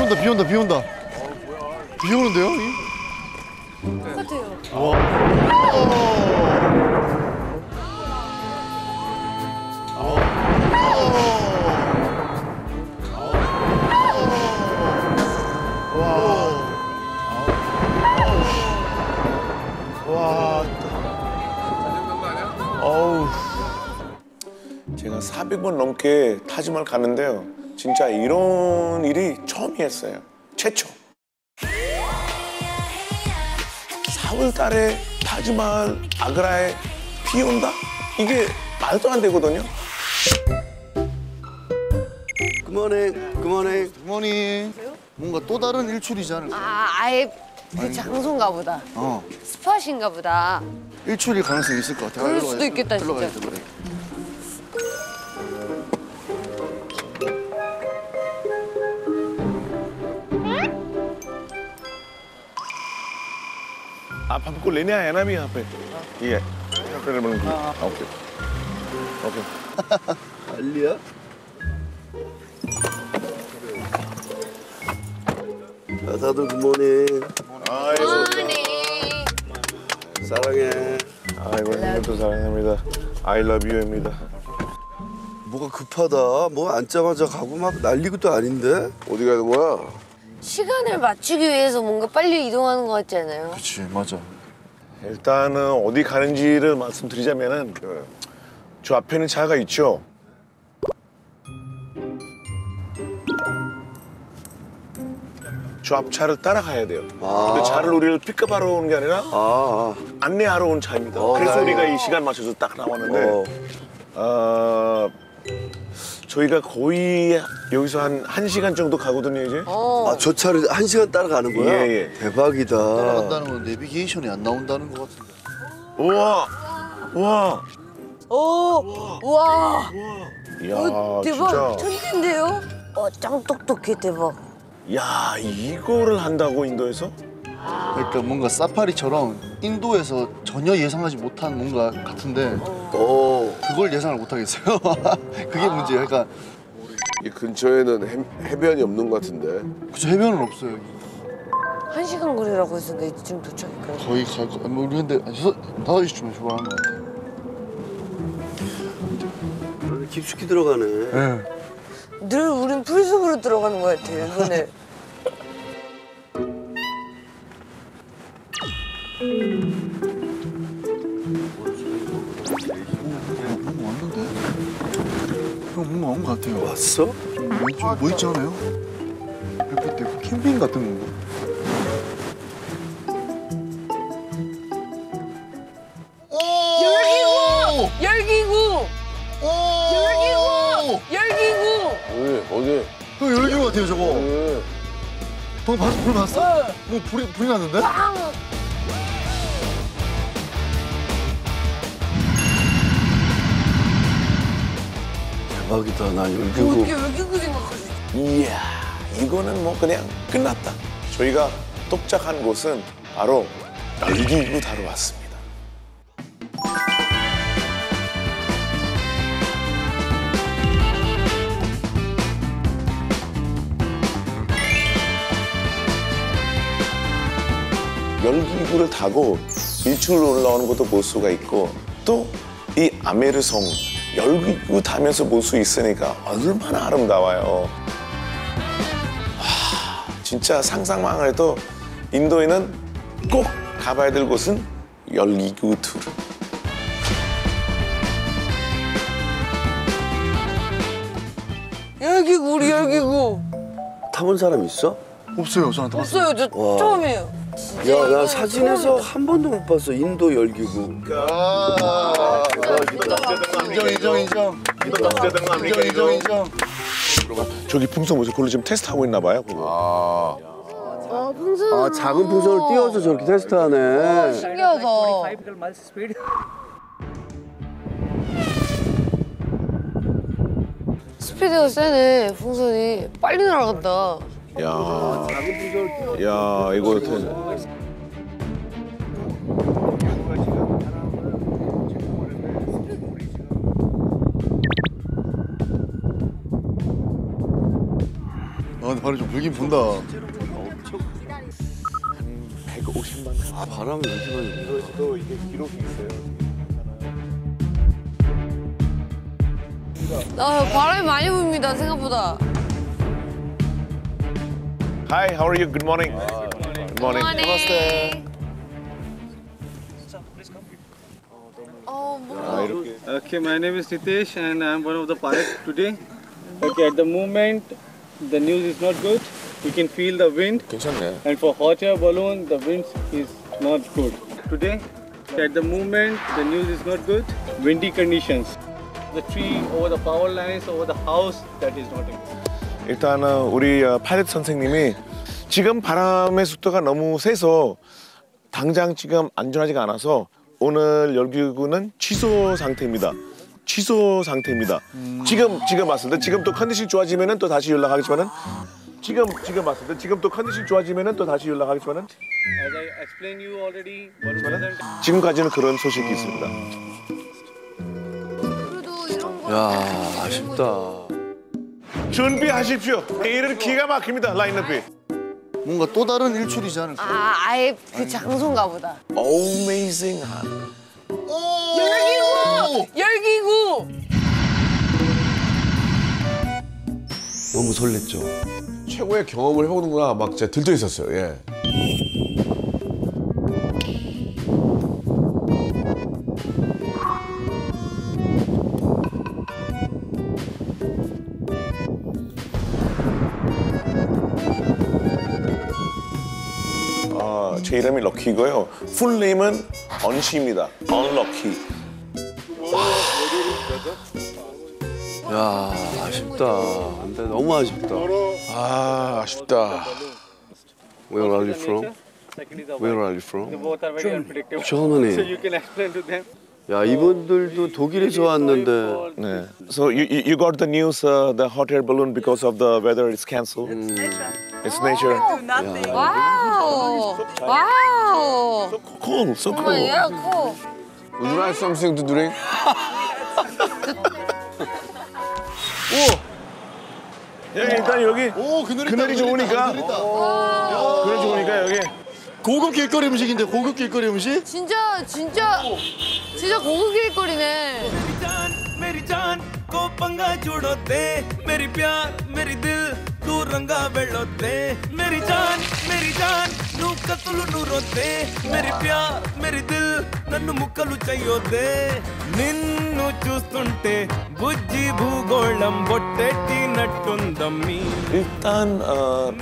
온다, 비 온다, 비 온다. 비 오는데요? 똑같아요. 와. 와. 어우. 제가 400번 넘게 타지말 가는데요. 진짜 이런 일이 처음이었어요. 최초. 4월 달에 타지말 아그라에 비 온다? 이게 말도 안 되거든요. 그만해. 그만해. 뭔가 또 다른 일출이지 않을까? 아예 그 장소인가 보다. 스팟인가 보다. 일출일 가능성이 있을 것 같아요. 그럴 수도 있겠다, 진짜. 아, 밥고 레니아 에나미 앞에. 예. 그래 보는 거. 아, 오케이. 알리야? 아, 다들 굿모닝. 아이고. 굿모닝. 사랑해. 아이고, 형님도 사랑합니다. I love you입니다. 뭐가 급하다. 뭐 앉자마자 가고 막 난리고 또 아닌데? 어디 가는 거야? 시간을 맞추기 위해서 뭔가 빨리 이동하는 것 같지 않아요? 그치, 맞아. 일단은 어디 가는지를 말씀드리자면은 저 앞에는 차가 있죠? 저 앞 차를 따라가야 돼요. 아 근데 차를 우리를 픽업하러 오는 게 아니라 안내하러 온 차입니다. 그래서 우리가 이 시간 맞춰서 딱 나왔는데 저희가 거의 여기서 한 1시간 정도 가거든요, 이제. 아, 저 차를 1시간 따라가는 거야? 예, 예. 대박이다. 따라간다는 건 내비게이션이 안 나온다는 것 같은데. 우와! 우와! 오! 우와! 이야, 대박! 천재인데요? 짱 똑똑해, 대박. 야, 이거를 한다고, 인도에서? 그러니까 뭔가 사파리처럼 인도에서 전혀 예상하지 못한 뭔가 같은데 그걸 예상을 못하겠어요. 그게 문제예요. 그러니까 이 근처에는 해변이 없는 것 같은데. 그쵸, 해변은 없어요, 여기. 1시간 거리라고 했었는데 지금 도착했거든요. 거의 갈 거. 우리 근데 5시쯤에 출발하는 것 같아요. 깊숙이 들어가네. 네. 늘 우린 풀숲으로 들어가는 것 같아요, 이번에. 뭔가 온 것 같아요. 왔어? 뭐 있지 않아요? 햇빛 때고 캠핑 같은 건가? 열기구! 어디? 형 열기구 같아요, 저거. 방금 봤어? 불 났어? 뭐 불이 났는데? 대박이다, 나 열기구. 어떻게 열기구 생각하지? 이야, 이거는 뭐 그냥 끝났다. 저희가 도착한 곳은 바로 열기구 타러 왔습니다. 열기구를 타고 일출 올라오는 것도 볼 수가 있고 또 이 아메르성 열기구 타면서 볼 수 있으니까 얼마나 아름다워요. 와, 진짜 상상만 해도 인도에는 꼭 가봐야 될 곳은 열기구 투어. 열기구, 우리 열기구. 타본 사람 있어? 없어요, 저는 타봤어요. 없어요, 저 처음이에요. 야, 나 사진에서 한 번도 못 봤어, 인도 열기구. 아, 인정. 저기 풍선 뭐지? 그걸로 지금 테스트하고 있나 봐요, 그거. 아, 풍선. 아, 작은 풍선을 띄워서 저렇게 테스트하네. 신기하다. 스피드가 세네, 풍선이. 빨리 날아간다. 야, 야, 이거 어떻게. 근데 바람 좀 불긴 분다. 엄청. 한 150만. 아, 바람이 왜 이렇게 많이 분다. 이것도 이게 기록이 있어요. 아, 바람이 많이 붑니다, 생각보다. Hi, how are you? Good morning. Good morning. Namaste. Okay, my name is Nitish and I'm one of the pilots today. Okay, at the moment, the news is not good. We can feel the wind. And for hot air balloon, the wind is not good. Today, at the moment, the news is not good. Windy conditions. The tree over the power lines, over the house, that is not good. 일단은 우리 파일럿 선생님이 지금 바람의 속도가 너무 세서 당장 지금 안전하지가 않아서 오늘 열기구는 취소 상태입니다. 취소 상태입니다. 지금 왔을 때 지금 또 컨디션 좋아지면은 또 다시 연락하겠지만은 지금 왔을 때 지금 또 컨디션 좋아지면은 또 다시 연락하겠지만은 지금까지는 그런 소식이 있습니다. 그래도 이런 거 야, 아쉽다. 준비하십시오. 내일은 기가 막힙니다. 라인업이. 뭔가 또 다른 일출이지 않을까요? 아, 아예 그 장소인가 보다. 어메이징한. 열기구! 너무 설렜죠. 최고의 경험을 해보는구나. 막 진짜 들떠 있었어요. 예. 제 이름이 럭키고요. 풀네임은 언시입니다. 언럭키. 야, 아쉽다. 안돼, 너무 아쉽다. 아, 아쉽다. Where are you from? Where are you from? Germany. So you can explain to them. 야, 이분들도 독일에서 왔는데. 네. So you got the news the hot air balloon because of the weather is cancelled. It's nature. Nothing. Wow. Wow. So cool. So cool. Yeah, cool. Would you like something to drink? 오. 여기 일단 여기. 오, 그늘이 좋으니까. 그늘이 좋으니까 여기. 고급 길거리 음식인데 고급 길거리 음식? 진짜 고급 길거리네. 일단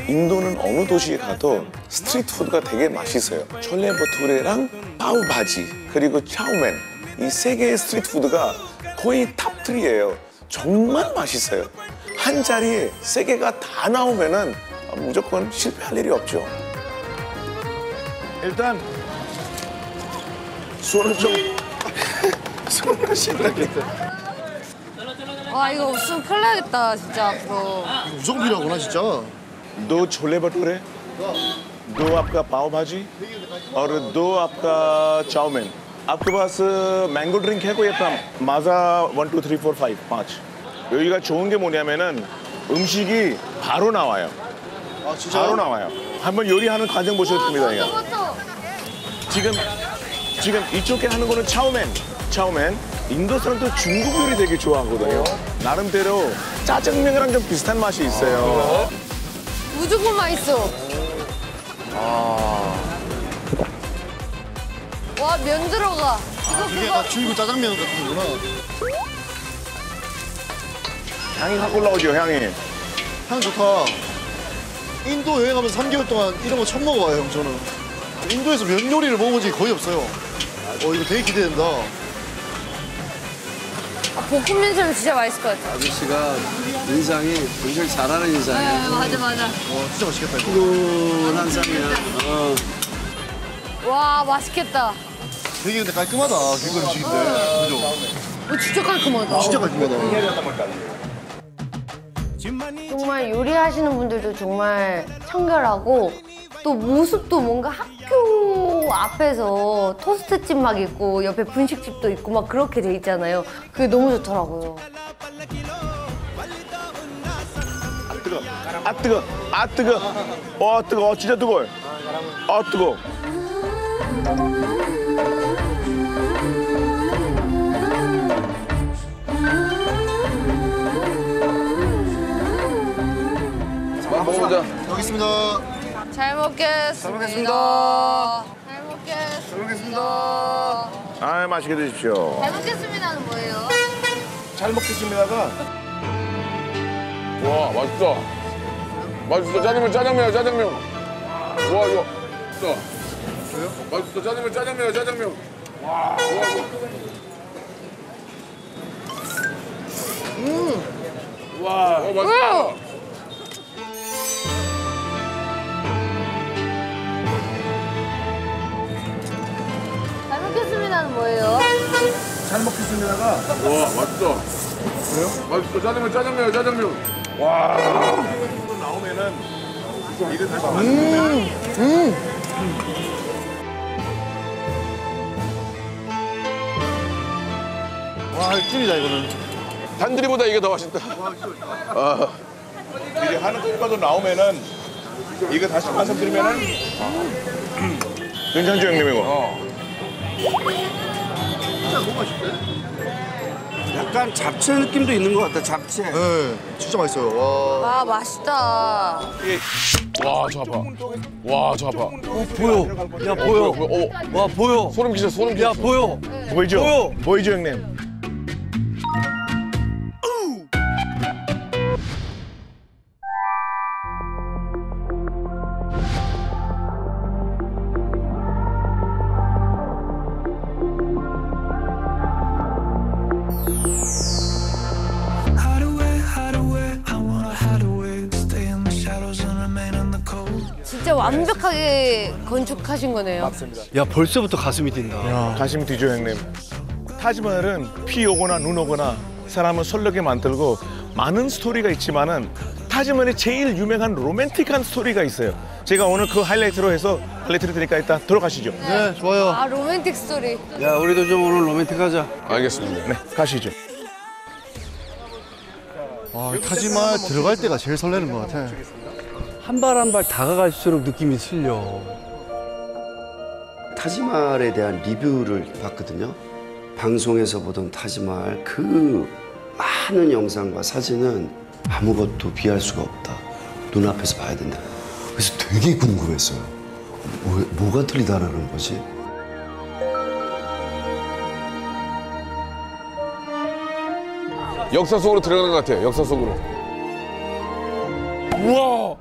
인도는 어느 도시에 가도 스트리트 푸드가 되게 맛있어요. 촐레버투레랑 파우바지 그리고 차오멘 이 세 개의 스트리트 푸드가 거의 탑3예요. 정말 맛있어요. 한 자리에 세 개가 다 나오면은 무조건 실패할 일이 없죠. 일단 손을 좀 손을 씻어야겠다. 와 이거 없으면 큰일 나겠다 진짜 앞으로. 무조건 필요하구나 진짜. 너 촐레버투레? 너 아까 파우바지? और दो आपका चाउमीन. आपके पास mango drink है कोई अपना माजा 1, 2, 3, 4, 5. 여기가 좋은 게 뭐냐면은 음식이 바로 나와요. 아, 진짜요? 바로 나와요. 한번 요리하는 과정 보셔도 됩니다. 지금 이쪽에 하는 거는 차오멘. 인도 사람도 중국 요리 되게 좋아하거든요. 나름대로 짜장면이랑 좀 비슷한 맛이 있어요. 무조건 맛있어. 아. 와, 면 들어가. 이거 그게 다 중국 짜장면 같은 거구나. 향이 확 올라오죠, 향이 좋다. 인도 여행하면서 3개월 동안 이런 거 처음 먹어봐요, 형, 저는. 인도에서 면 요리를 먹어본 적이 거의 없어요. 이거 되게 기대된다. 아, 볶음면처럼 진짜 맛있을 것 같아. 아저씨가 인상이 굉장히 잘하는 인상이에요. 네, 맞아. 진짜 맛있겠다, 이거. 푸근한 쌈이야. 와, 맛있겠다. 되게 근데 깔끔하다, 길거리 음식인데. 그죠? 진짜 깔끔하다. 정말 요리하시는 분들도 정말 청결하고 또 모습도 뭔가 학교 앞에서 토스트집 막 있고 옆에 분식집도 있고 막 그렇게 돼 있잖아요. 그게 너무 좋더라고요. 뜨거. 아 뜨거. 아 뜨거. 어 뜨거. 어, 진짜 뜨거워. 아 뜨거. 밥 먹어보자. 여기 있습니다. 잘 먹겠습니다. 잘 먹겠습니다. 잘 먹겠습니다. 잘 먹겠습니다. 아 맛있게 드십시오. 잘 먹겠습니다는 뭐예요? 잘 먹겠습니다가. 와 맛있다. 맛있어. 짜장면 짜장면이야 짜장면. 와 이거. 진짜. 맛있어. 짜장면 짜장면이야 짜장면. 와 이거. 와. 어, 맛있다. 뭐예요? 잘 먹겠습니다가. 와 맛있어. 그래요? 맛있어. 짜장면 짜장면 짜장면. 와. 이거 나오면은 이거 다시 맛있는데. 와 찐이다 이거는. 탄두리보다 이게 더 맛있다. 아. 이게 하는 것보다 나오면은 이거 다시 말씀드리면은 괜찮죠 형님 이거. 진짜 너무 맛있대. 약간 잡채 느낌도 있는 것 같다, 잡채. 네, 진짜 맛있어요. 와, 와 맛있다. 와, 저 봐봐. 와, 저 봐봐. 어, 보여. 야, 보여. 어, 와, 보여. 소름 끼쳐, 소름 끼쳐. 야, 보여. 보이죠? 보여. 보이죠, 형님? 진짜 완벽하게 건축하신 거네요. 맞습니다. 야 벌써부터 가슴이 뛴다. 야. 가슴이 뛰죠 형님. 타지마할은 비 오거나 눈 오거나 사람을 설레게 만들고 많은 스토리가 있지만은 타지마할이 제일 유명한 로맨틱한 스토리가 있어요. 제가 오늘 그 하이라이트로 해서 하이라이트를 드릴까 했다. 들어가시죠. 네, 좋아요. 아 로맨틱 스토리. 야 우리도 좀 오늘 로맨틱하자. 알겠습니다. 네, 가시죠. 아 타지마할 들어갈 때가 제일 설레는 것 같아. 한 발 한 발 다가갈수록 느낌이 슬려. 타지마할에 대한 리뷰를 봤거든요. 방송에서 보던 타지마할 그 많은 영상과 사진은 아무것도 비할 수가 없다. 눈앞에서 봐야 된다. 그래서 되게 궁금했어요. 뭐가 틀리다라는 거지? 역사 속으로 들어가는 것 같아요. 역사 속으로. 우와!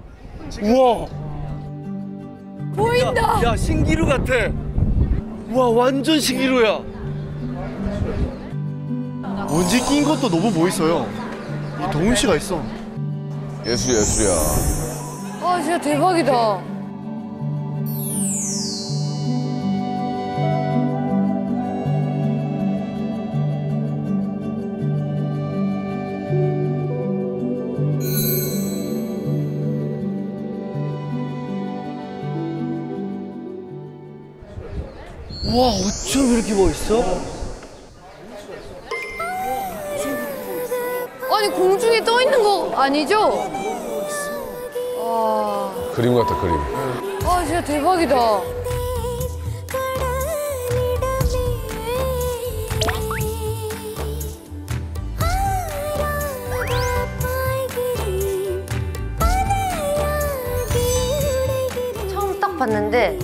우와! 보인다! 야, 신기루 같아! 우와, 완전 신기루야! 먼지 낀 것도 너무 보이어요. 동훈 씨가 있어. 예술이야, 예술이야. 아, 진짜 대박이다. 와, 어쩜 이렇게 멋있어? 아니, 공중에 떠 있는 거 아니죠? 와. 그림 같아, 그림. 아, 진짜 대박이다. 처음 딱 봤는데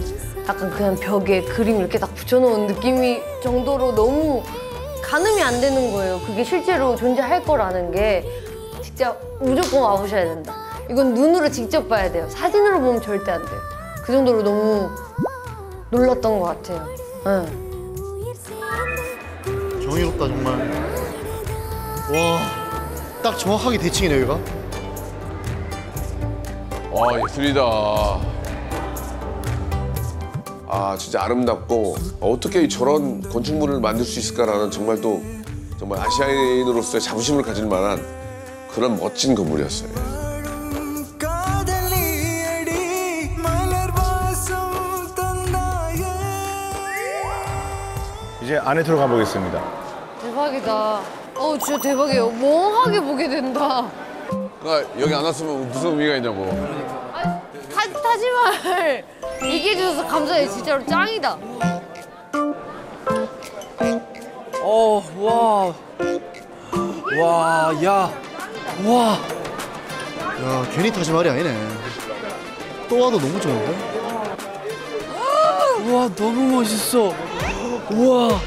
약간 그냥 벽에 그림 이렇게 딱 붙여놓은 느낌이 정도로 너무 가늠이 안 되는 거예요. 그게 실제로 존재할 거라는 게 진짜 무조건 와보셔야 된다. 이건 눈으로 직접 봐야 돼요. 사진으로 보면 절대 안 돼요. 그 정도로 너무 놀랐던 것 같아요. 네. 경이롭다 정말. 와, 딱 정확하게 대칭이네 여기가. 와, 예술이다. 아 진짜 아름답고 어떻게 저런 건축물을 만들 수 있을까라는 정말 또 정말 아시아인으로서의 자부심을 가질 만한 그런 멋진 건물이었어요. 이제 안에 들어가 보겠습니다. 대박이다. 어우 진짜 대박이에요. 멍하게 보게 된다. 그러니까 여기 안 왔으면 무슨 의미가 있냐고. 아, 타지마을 얘기해주셔서 감사해요. 진짜로 짱이다. 어, 와. 와, 야. 와. 야, 괜히 타지마을이 아니네. 또 와도 너무 좋은데? 와, 너무 멋있어. 우와.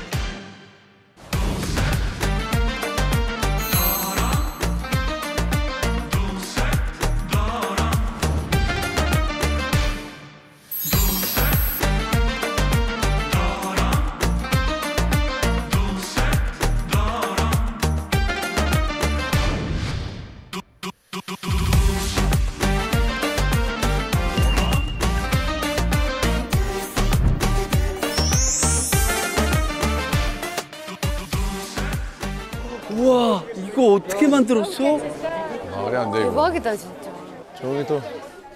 우와, 이거 어떻게 만들었어? 말이 안 돼, 이거. 대박이다, 진짜. 저기 또.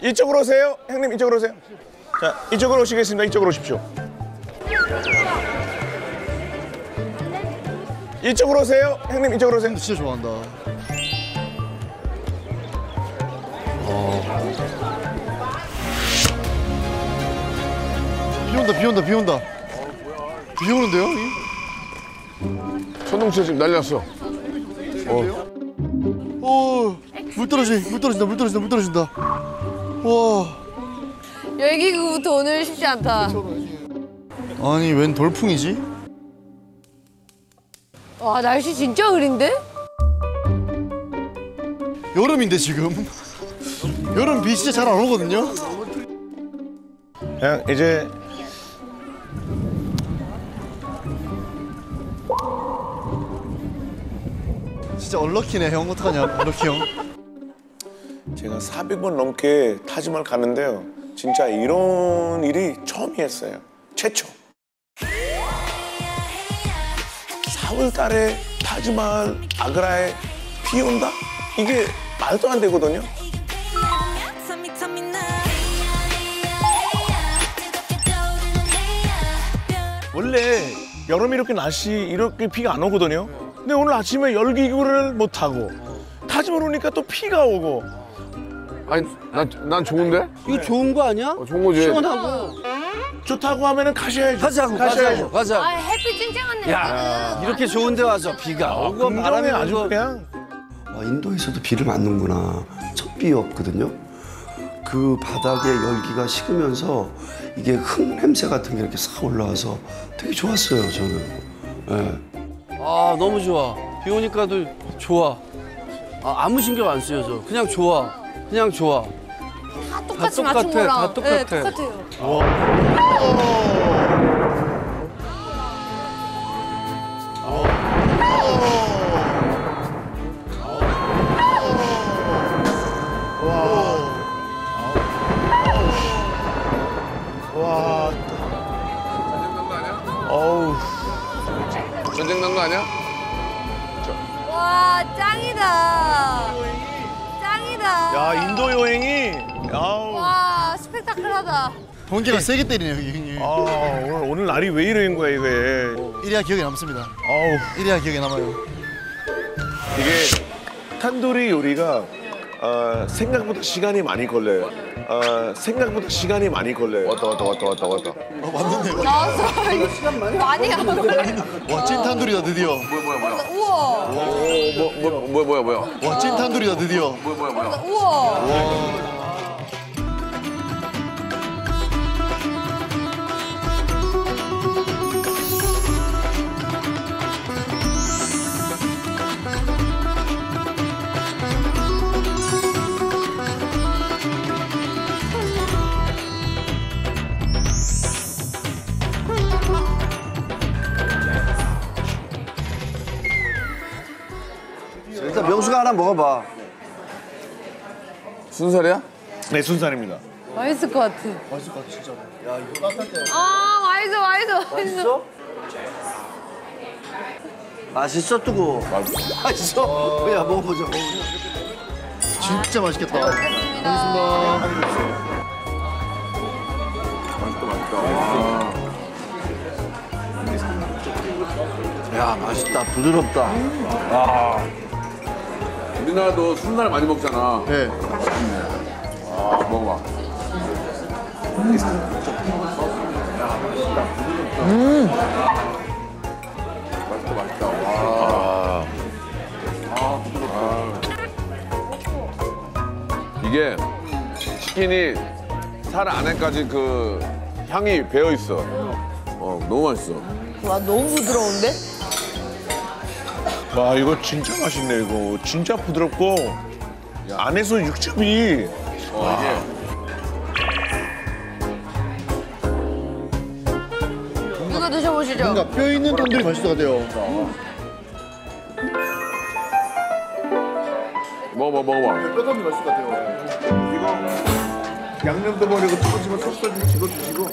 이쪽으로 오세요. 형님, 이쪽으로 오세요. 자, 이쪽으로 오시겠습니다. 이쪽으로 오십시오. 이쪽으로 오세요. 형님, 이쪽으로 오세요. 진짜 좋아한다. 비 온다, 비 온다, 비 온다. 비 오는데요? 천둥치가 지금 난리 났어. 오, 물 떨어진다. 와. 여기부터 오늘 쉽지 않다. 아니, 웬 돌풍이지? 와, 날씨 진짜 흐린데? 여름인데 지금? 여름 비 진짜 잘 안 오거든요? 그냥 이제. 진짜 얼럭키네, 형. 어떡하냐, 얼럭키 형. 제가 400번 넘게 타지마을 가는데요. 진짜 이런 일이 처음이었어요. 최초. 4월 달에 타지마을 아그라에 비 온다? 이게 말도 안 되거든요. 원래 여름에 이렇게 날씨 이렇게 비가 안 오거든요. 근데 오늘 아침에 열기구를 못 타고 타지마을 오니까 또 피가 오고. 아니, 난 좋은데? 이거 좋은 거 아니야? 좋은 거지. 시원하고. 좋다고 하면은 가셔야죠. 가자고. 아, 햇빛 쨍쨍한 데. 야, 이렇게 좋은 데 와서 비가 오고 바람이 아주 그냥. 와, 인도에서도 비를 맞는구나. 첫 비였거든요. 그 바닥에 열기가 식으면서 이게 흙 냄새 같은 게 이렇게 싹 올라와서 되게 좋았어요, 저는. 네. 아, 너무 좋아. 비 오니까도 좋아. 아, 아무 신경 안 쓰여, 저. 그냥 좋아. 그냥 좋아. 다 똑같이 맞춘 거랑. 다 똑같아. 네, 똑같아요. 전쟁 난 거 아니야? 와, 짱이다. 짱이다. 야, 인도 여행이. 야우. 와, 스펙타클하다. 번개가 세게 때리네요, 형님. 아, 오늘 날이 왜 이러는 거야, 이게. 1위가 기억에 남습니다. 아우. 1위가 기억에 남아요. 이게 탄두리 요리가 생각보다 시간이 많이 걸려요. 왔다. 왔는데요? 나왔어. 시간 많이 안 걸려. 와, 찐 탄두리다, 드디어. 우와. 뭐야. 와, 찐 탄두리다, 드디어. 뭐야. 우와. 일단 명수가 하나 먹어봐. 순살이야? 네, 순살입니다. 맛있을 것 같아. 맛있을 것 같아, 진짜로. 야, 이거 따뜻해. 아, 맛있어. 맛있어, 뜨거워. 맛있어? 야, 먹어보자. 진짜 맛있겠다. 고맙습니다. 맛있다. 야, 맛있다. 부드럽다. 아. 우리나라도 순살 많이 먹잖아. 네. 와, 먹어봐. 맛있다, 맛있다. 와. 이게 치킨이 살 안에까지 그 향이 배어 있어. 너무 맛있어. 와, 너무 부드러운데? 와, 이거 진짜 맛있네, 이거. 진짜 부드럽고 안에서 육즙이. 누가 드셔보시죠. 뭔가 뼈 있는 돈들이 맛있어가지고. 먹어봐. 뼈 돈이 맛있을 것 같아요. 이거 양념도 버리고 조금씩만 섭섭이 찍어주시고.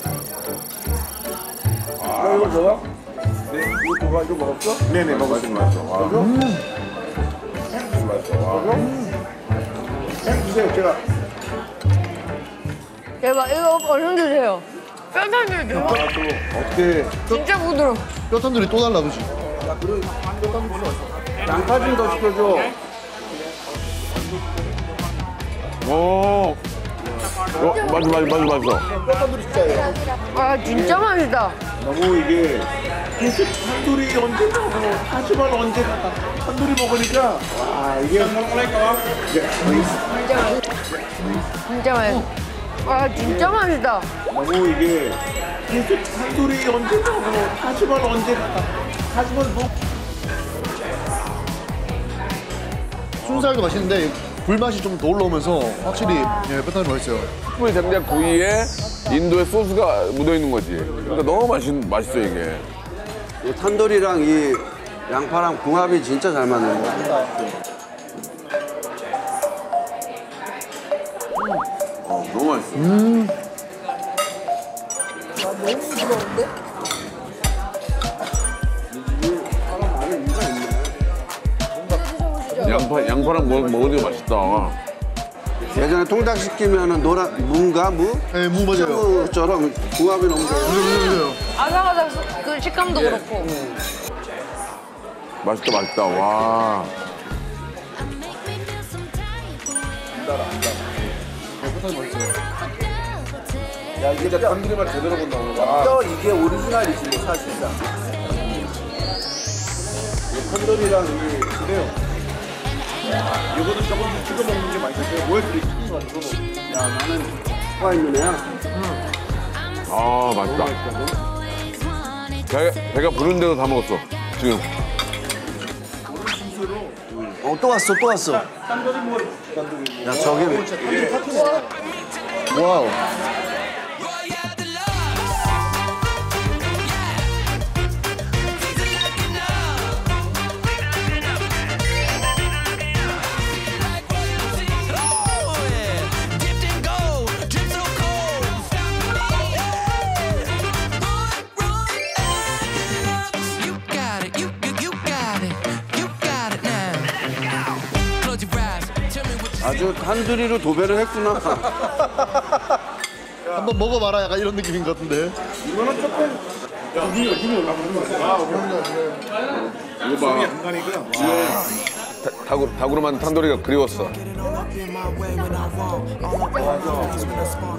아, 이거 좋아? 네, 이거 누가 이거 먹었어? 네네, 먹었어요. 맛있어. 주세요, 제가. 대박, 이거 얼른 주세요. 뼈 탄두리 대박. 어때? 진짜 부드러워. 뼈 탄두리 또 달라, 그치? 야, 그래, 뼈 탄두리 맛있어. 양파진 더 시켜줘. 오, 맞아. 뼈 탄두리 진짜예요. 아, 진짜 맛있다. 너무 이게 계속 탄두리 언제 먹고 하지만 언제 탄두리 먹으니까 와 이게 진짜 맛있어. 아 진짜 맛있다. 너무 이게 계속 탄두리 언제 먹고 하지만 언제 하지만 먹 순살도 맛있는데 불맛이 좀 더 올라오면서 확실히 예, 뼈탄이 맛있어요. 숯불 된장 구이에 인도의 소스가 묻어있는 거지. 그러니까 너무 맛있어 이게. 이 탄두리랑 이 양파랑 궁합이 진짜 잘 맞는 거야. 너무 맛있어. 와, 너무 부드러운데? 양파랑 먹어도 맛있다. 예전에 통닭 시키면은 노란 무인가 무? 네, 무 맞아요. 저랑 궁합이 너무 잘. 아삭아삭 그 식감도 예. 그렇고. 맛있다. 와. 야 이게 진짜 탄두리 맛 제대로 본다. 뼈 이게 오리지널이지 뭐 사실상. 이 탄두리랑 이 그래요. 이거는 조금 찍어 먹는 게 맛있어요. 뭘 그렇게 찍어 먹는 거야? 나는 와 있는 애야. 아 맛있다. 배가 부른 대로 다 먹었어 지금. 또 왔어. 야 저게 왜? 와우. 아주 탄두리로 도배를 했구나. 한번 먹어봐라 약간 이런 느낌인 것 같은데. 이거는 조금 눈이 올라가는 것 같아. 이거 봐. 닭으로 만든 탄두리가 그리웠어.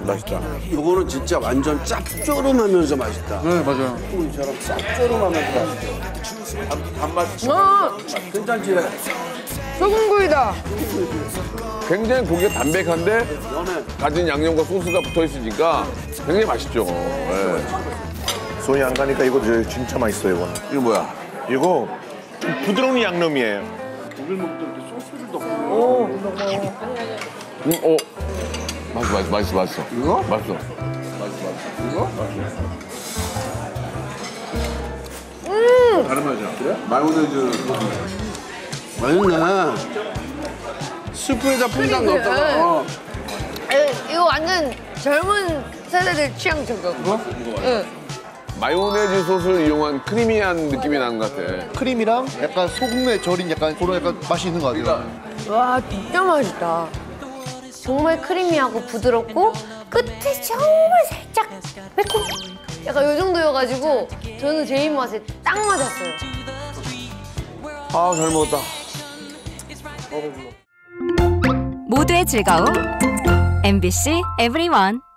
맛있다. 이거는 진짜 완전 짭조름하면서 맛있다. 네 맞아요. 이처럼 짭조름하면서 맛있다. 단맛이 괜찮지? 소금구이다. 굉장히 고기가 담백한데 가진 양념과 소스가 붙어있으니까 굉장히 맛있죠. 네. 손이 안 가니까 이거 진짜 맛있어요. 이거는. 이거 뭐야? 이거 좀 부드러운 양념이에요. 고기를 먹는데 소스를 넣고. 맛있어. 이거? 맛있어. 이거? 맛있어. 다른 맛이야. 그래? 마요네즈. 맛있네. 스프에다 풍장 넣었다가. 이거 완전 젊은 세대들 취향 저거. 이거? 응. 마요네즈 소스를 이용한 크리미한 느낌이 나는 것 같아. 크림이랑 약간 소금에 절인 약간 그런 약간 맛이 있는 것 같아요. 와, 진짜 맛있다. 정말 크리미하고 부드럽고 끝에 정말 살짝 매콤. 약간 이 정도여가지고 저는 제 입맛에 딱 맞았어요. 아, 잘 먹었다. 모두의 즐거움 MBC every1